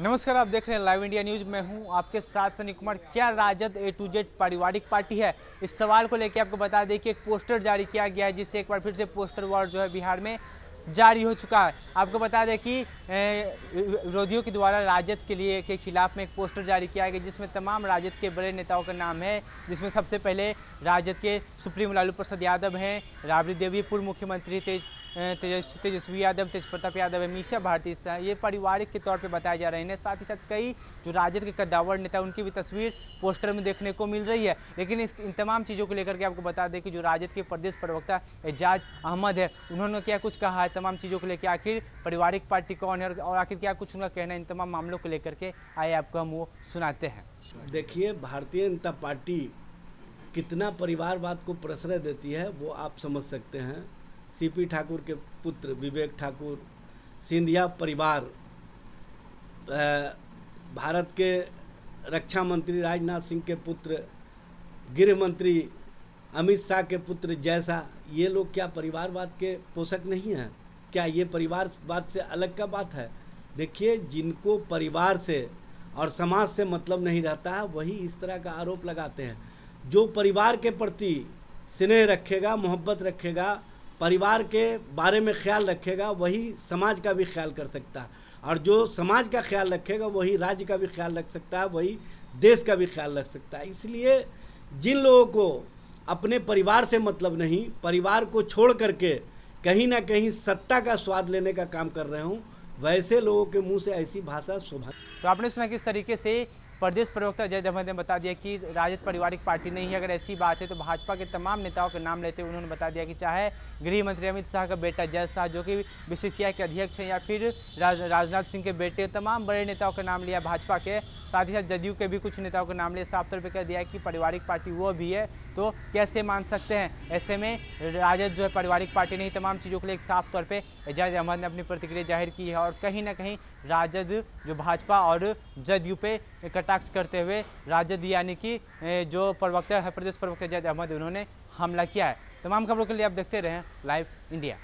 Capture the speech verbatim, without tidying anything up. नमस्कार, आप देख रहे हैं लाइव इंडिया न्यूज़। मैं हूं आपके साथ सनी कुमार। क्या राजद ए टू जेड पारिवारिक पार्टी है, इस सवाल को लेकर आपको बता दें कि एक पोस्टर जारी किया गया है, जिससे एक बार फिर से पोस्टर वॉर जो है बिहार में जारी हो चुका है। आपको बता दें कि विरोधियों के द्वारा राजद के लिए के खिलाफ में एक पोस्टर जारी किया गया, जिसमें तमाम राजद के बड़े नेताओं का नाम है, जिसमें सबसे पहले राजद के सुप्रीमो लालू प्रसाद यादव हैं, राबड़ी देवी पूर्व मुख्यमंत्री, तेज तेज तेजस्वी यादव, तेज प्रताप यादव, मीशा भारती, ये पारिवारिक के तौर पे बताए जा रहे हैं। साथ ही साथ कई जो राजद के कद्दावर नेता उनकी भी तस्वीर पोस्टर में देखने को मिल रही है। लेकिन इस इन तमाम चीज़ों को लेकर के आपको बता दें कि जो राजद के प्रदेश प्रवक्ता एजाज अहमद है, उन्होंने क्या कुछ कहा है तमाम चीज़ों को लेकर, आखिर पारिवारिक पार्टी कौन है और आखिर क्या कुछ उनका कहना है इन तमाम मामलों को लेकर के, आए आपको हम वो सुनाते हैं। देखिए, भारतीय जनता पार्टी कितना परिवारवाद को प्रश्रय देती है वो आप समझ सकते हैं। सीपी ठाकुर के पुत्र विवेक ठाकुर, सिंधिया परिवार, भारत के रक्षा मंत्री राजनाथ सिंह के पुत्र, गृह मंत्री अमित शाह के पुत्र जय शाह, ये लोग क्या परिवारवाद के पोषक नहीं हैं? क्या ये परिवारवाद से अलग का बात है? देखिए, जिनको परिवार से और समाज से मतलब नहीं रहता है वही इस तरह का आरोप लगाते हैं। जो परिवार के प्रति स्नेह रखेगा, मोहब्बत रखेगा, परिवार के बारे में ख्याल रखेगा, वही समाज का भी ख्याल कर सकता है, और जो समाज का ख्याल रखेगा वही राज्य का भी ख्याल रख सकता है, वही देश का भी ख्याल रख सकता है। इसलिए जिन लोगों को अपने परिवार से मतलब नहीं, परिवार को छोड़ करके कहीं ना कहीं सत्ता का स्वाद लेने का काम कर रहे हूँ, वैसे लोगों के मुंह से ऐसी भाषा शोभा। तो आपने सुना किस तरीके से प्रदेश प्रवक्ता अजय अहमद ने बता दिया कि राजद पारिवारिक पार्टी नहीं है। अगर ऐसी बात है तो भाजपा के तमाम नेताओं के नाम लेते हुए उन्होंने बता दिया कि चाहे गृह मंत्री अमित शाह का बेटा जय शाह जो कि बीसीसीआई के अध्यक्ष हैं, या फिर राज, राजनाथ सिंह के बेटे, तमाम बड़े नेताओं का नाम लिया भाजपा के। साथ ही साथ जदयू के भी कुछ नेताओं का नाम लिया। साफ तौर पर कह दिया कि पारिवारिक पार्टी वो भी है, तो कैसे मान सकते हैं? ऐसे में राजद जो है पारिवारिक पार्टी नहीं। तमाम चीज़ों के लिए साफ तौर पर एजाज अहमद ने अपनी प्रतिक्रिया जाहिर की है, और कहीं ना कहीं राजद जो भाजपा और जदयू पे टैक्स करते हुए राजद यानी कि जो प्रवक्ता है, प्रदेश प्रवक्ता एजाज अहमद, उन्होंने हमला किया है। तमाम खबरों के लिए आप देखते रहें लाइव इंडिया।